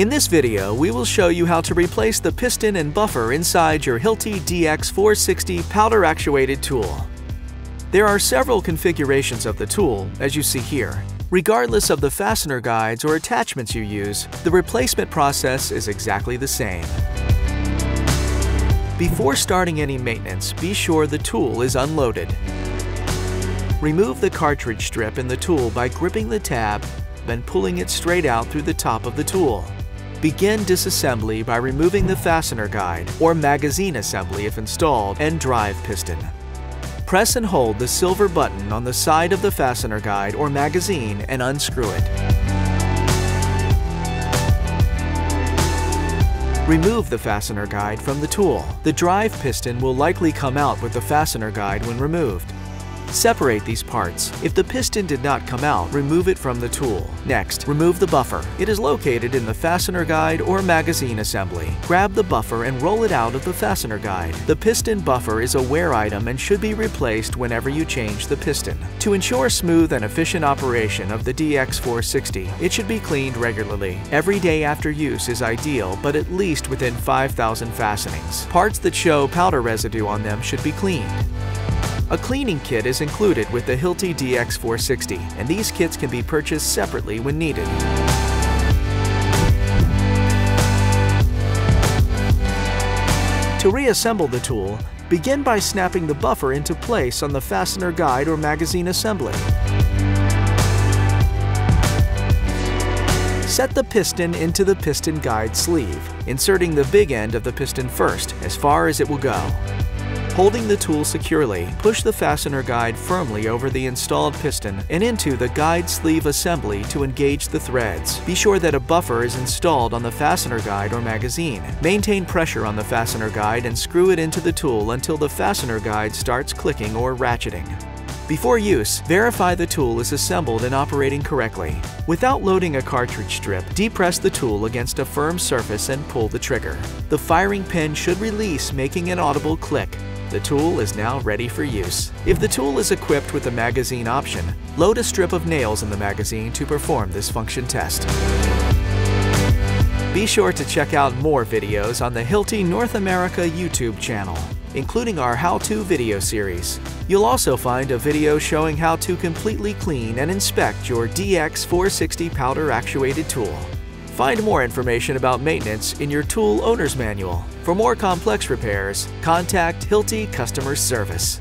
In this video, we will show you how to replace the piston and buffer inside your Hilti DX460 powder-actuated tool. There are several configurations of the tool, as you see here. Regardless of the fastener guides or attachments you use, the replacement process is exactly the same. Before starting any maintenance, be sure the tool is unloaded. Remove the cartridge strip in the tool by gripping the tab, then pulling it straight out through the top of the tool. Begin disassembly by removing the fastener guide or magazine assembly if installed and drive piston. Press and hold the silver button on the side of the fastener guide or magazine and unscrew it. Remove the fastener guide from the tool. The drive piston will likely come out with the fastener guide when removed. Separate these parts. If the piston did not come out, remove it from the tool. Next, remove the buffer. It is located in the fastener guide or magazine assembly. Grab the buffer and roll it out of the fastener guide. The piston buffer is a wear item and should be replaced whenever you change the piston. To ensure smooth and efficient operation of the DX460, it should be cleaned regularly. Every day after use is ideal, but at least within 5,000 fastenings. Parts that show powder residue on them should be cleaned. A cleaning kit is included with the Hilti DX460, and these kits can be purchased separately when needed. To reassemble the tool, begin by snapping the buffer into place on the fastener guide or magazine assembly. Set the piston into the piston guide sleeve, inserting the big end of the piston first, as far as it will go. Holding the tool securely, push the fastener guide firmly over the installed piston and into the guide sleeve assembly to engage the threads. Be sure that a buffer is installed on the fastener guide or magazine. Maintain pressure on the fastener guide and screw it into the tool until the fastener guide starts clicking or ratcheting. Before use, verify the tool is assembled and operating correctly. Without loading a cartridge strip, depress the tool against a firm surface and pull the trigger. The firing pin should release, making an audible click. The tool is now ready for use. If the tool is equipped with the magazine option, load a strip of nails in the magazine to perform this function test. Be sure to check out more videos on the Hilti North America YouTube channel, including our how-to video series. You'll also find a video showing how to completely clean and inspect your DX460 powder-actuated tool. Find more information about maintenance in your tool owner's manual. For more complex repairs, contact Hilti Customer Service.